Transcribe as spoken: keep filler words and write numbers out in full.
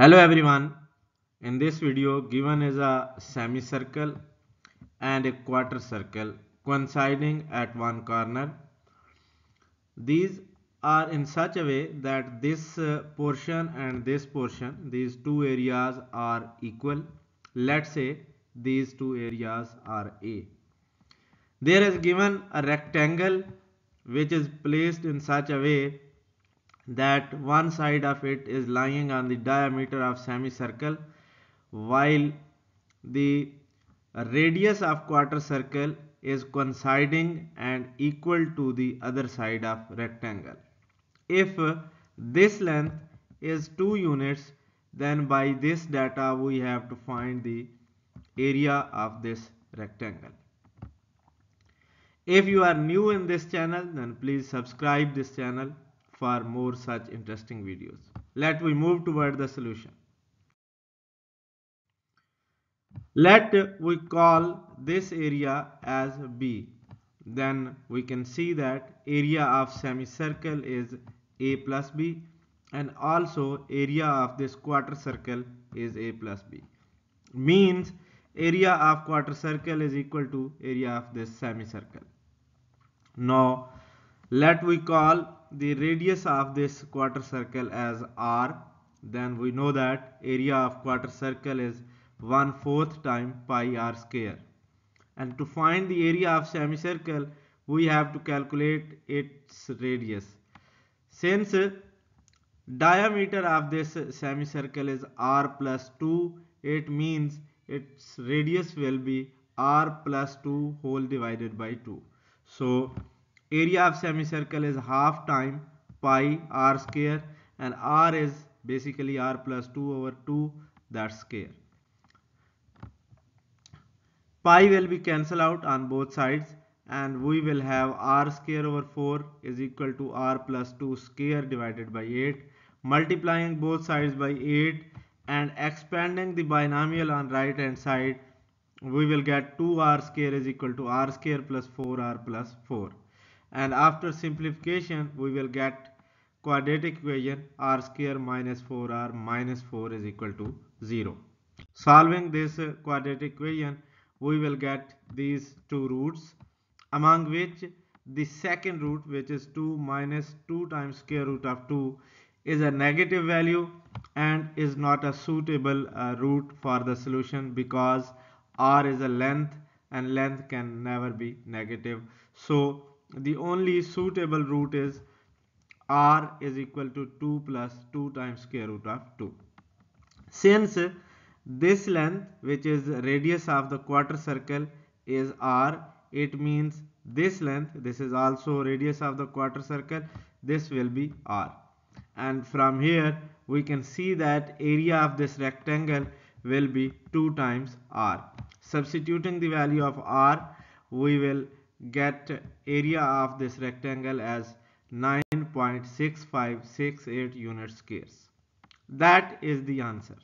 Hello everyone, in this video given is a semicircle and a quarter circle coinciding at one corner. These are in such a way that this uh, portion and this portion, these two areas are equal. Let's say these two areas are A. There is given a rectangle which is placed in such a way that one side of it is lying on the diameter of semicircle, while the radius of quarter circle is coinciding and equal to the other side of rectangle. If this length is two units, then by this data we have to find the area of this rectangle. If you are new in this channel, then please subscribe this channel for more such interesting videos. Let we move toward the solution. Let we call this area as B. Then we can see that area of semicircle is A plus B, and also area of this quarter circle is A plus B. Means area of quarter circle is equal to area of this semicircle. Now let we call the radius of this quarter circle as R. Then we know that area of quarter circle is one fourth time pi r square, and to find the area of semicircle we have to calculate its radius. Since diameter of this semicircle is r plus two, it means its radius will be r plus two whole divided by two. So area of semicircle is half time pi r square, and r is basically r plus two over two, that's square. Pi will be cancelled out on both sides, and we will have r square over four is equal to r plus two square divided by eight, multiplying both sides by eight and expanding the binomial on right hand side. We will get two r square is equal to r square plus four r plus four, and after simplification we will get quadratic equation r square minus four r minus four is equal to zero. Solving this quadratic equation, we will get these two roots, among which the second root, which is two minus two times square root of two, is a negative value and is not a suitable uh, root for the solution, because r is a length and length can never be negative. So the only suitable root is r is equal to two plus two times square root of two. Since this length, which is radius of the quarter circle, is r, it means this length, this is also radius of the quarter circle, this will be r. And from here we can see that area of this rectangle will be two times r. Substituting the value of r, we will get area of this rectangle as nine point six five six eight unit squares. That is the answer.